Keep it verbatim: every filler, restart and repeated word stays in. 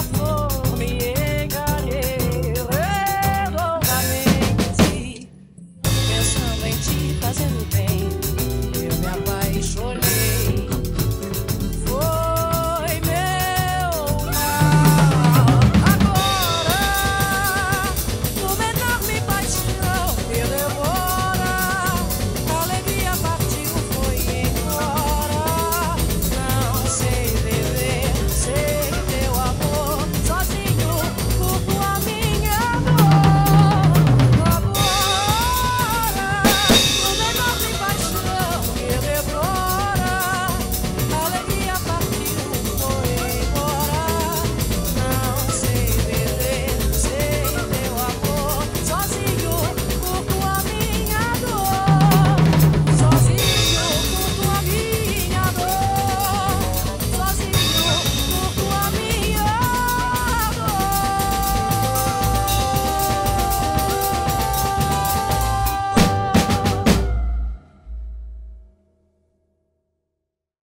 your